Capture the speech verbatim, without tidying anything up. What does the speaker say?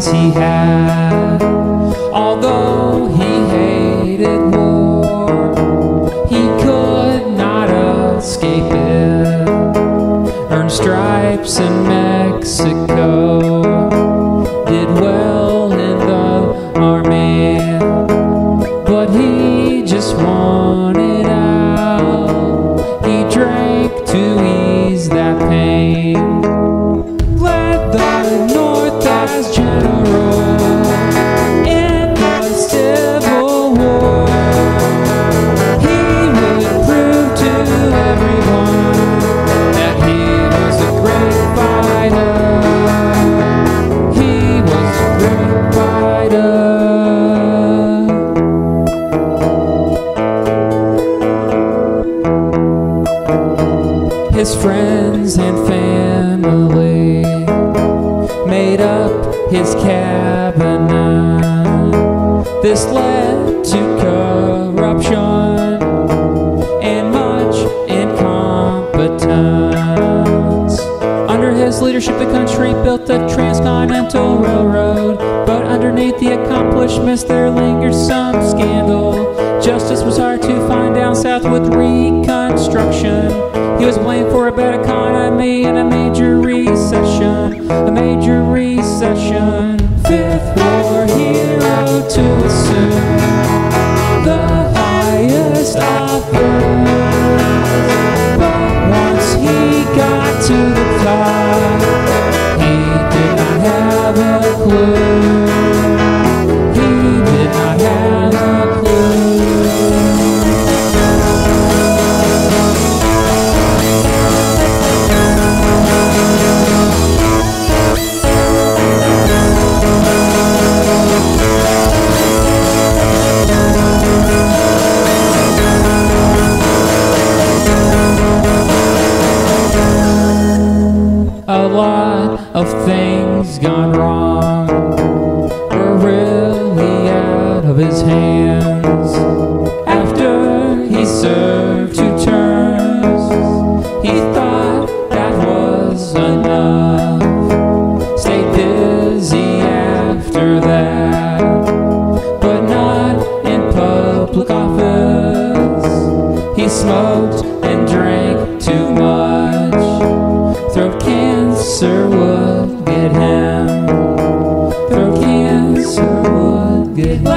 boys he had. Although he hated war, he could not escape it. Earned stripes in Mexico, did well in the army, but he just wanted out. He drank to ease that pain. Led the North as general in the Civil War. He would prove to everyone that he was a great fighter. He was a great fighter. His friends and family made up his cabinet. This led to corruption and much incompetence. Under his leadership, the country built the Transcontinental Railroad, but underneath the accomplishments there lingered some scandal. Justice was hard to find down south with Reconstruction. He was blamed for a bad economy and a major recession, a major recession. Fifth War hero to assume the highest office, but once he got to the top, he did not have a clue. A lot of things gone wrong were really out of his hands. After he served two terms, he thought that was enough. Stayed busy after that, but not in public office. He smoked and drank too much. Throat cancer would get him. Throat cancer would get him.